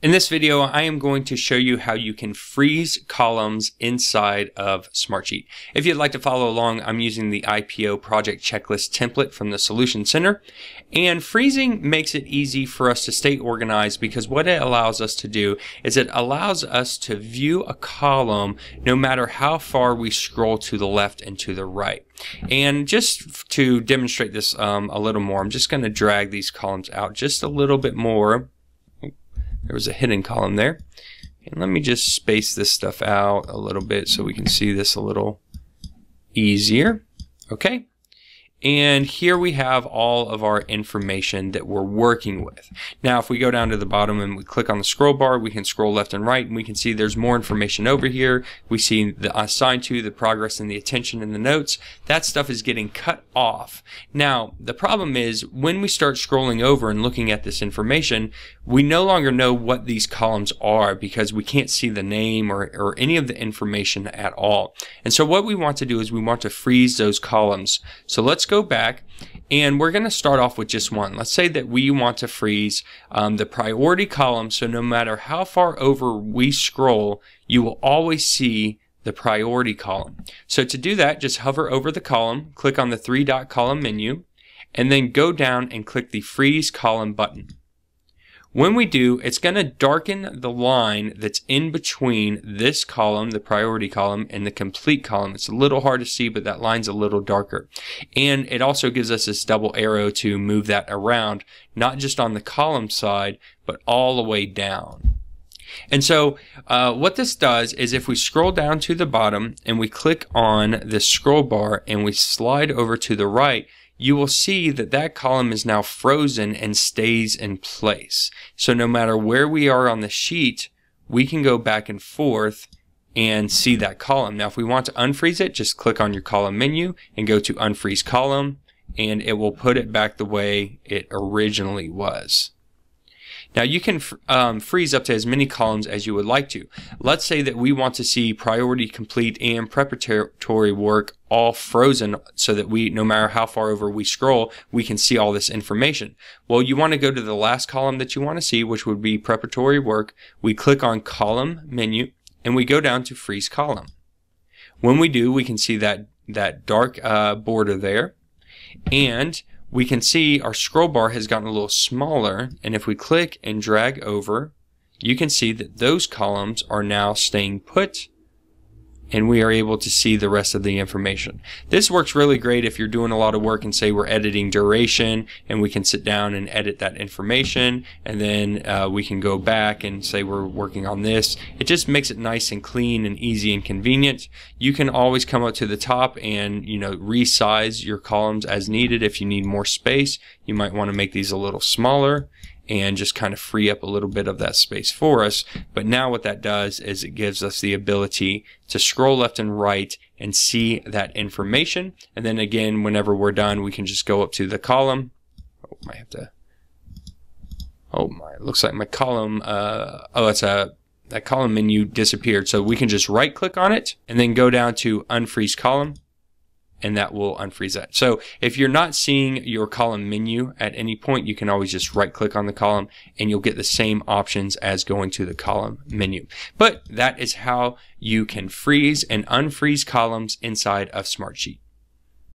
In this video, I am going to show you how you can freeze columns inside of Smartsheet. If you'd like to follow along, I'm using the IPO project checklist template from the Solution Center. And freezing makes it easy for us to stay organized because what it allows us to do is it allows us to view a column no matter how far we scroll to the left and to the right. And just to demonstrate this a little more, I'm just going to drag these columns out just a little bit more. There was a hidden column there. And let me just space this stuff out a little bit so we can see this a little easier. Okay. And here we have all of our information that we're working with. Now, if we go down to the bottom and we click on the scroll bar, we can scroll left and right, and we can see there's more information over here. We see the assigned to, the progress, and the attention and the notes. That stuff is getting cut off. Now, the problem is when we start scrolling over and looking at this information, we no longer know what these columns are because we can't see the name or any of the information at all. And so what we want to do is we want to freeze those columns. So let's go back, and we're going to start off with just one. Let's say that we want to freeze the priority column, so no matter how far over we scroll, you will always see the priority column. So to do that, just hover over the column, click on the three-dot column menu, and then go down and click the Freeze Column button. When we do, it's going to darken the line that's in between this column, the priority column, and the complete column. It's a little hard to see, but that line's a little darker. And it also gives us this double arrow to move that around, not just on the column side, but all the way down. And so what this does is if we scroll down to the bottom and we click on the scroll bar and we slide over to the right, you will see that that column is now frozen and stays in place. So no matter where we are on the sheet, we can go back and forth and see that column. Now, if we want to unfreeze it, just click on your column menu and go to Unfreeze Column, and it will put it back the way it originally was. Now, you can freeze up to as many columns as you would like to. Let's say that we want to see priority, complete, and preparatory work all frozen so that we, no matter how far over we scroll, we can see all this information. Well, you want to go to the last column that you want to see, which would be preparatory work. We click on Column menu, and we go down to Freeze Column. When we do, we can see that dark border there, and we can see our scroll bar has gotten a little smaller, and if we click and drag over, you can see that those columns are now staying put, and we are able to see the rest of the information. This works really great if you're doing a lot of work and say we're editing duration, and we can sit down and edit that information, and then we can go back and say we're working on this. It just makes it nice and clean and easy and convenient. You can always come up to the top and, you know, resize your columns as needed. If you need more space, you might want to make these a little smaller and just kind of free up a little bit of that space for us. But now what that does is it gives us the ability to scroll left and right and see that information. And then again, whenever we're done, we can just go up to the column. Oh, might have to, oh my, it looks like my column, that column menu disappeared. So we can just right click on it and then go down to Unfreeze Column, and that will unfreeze that. So if you're not seeing your column menu at any point, you can always just right click on the column and you'll get the same options as going to the column menu. But that is how you can freeze and unfreeze columns inside of Smartsheet.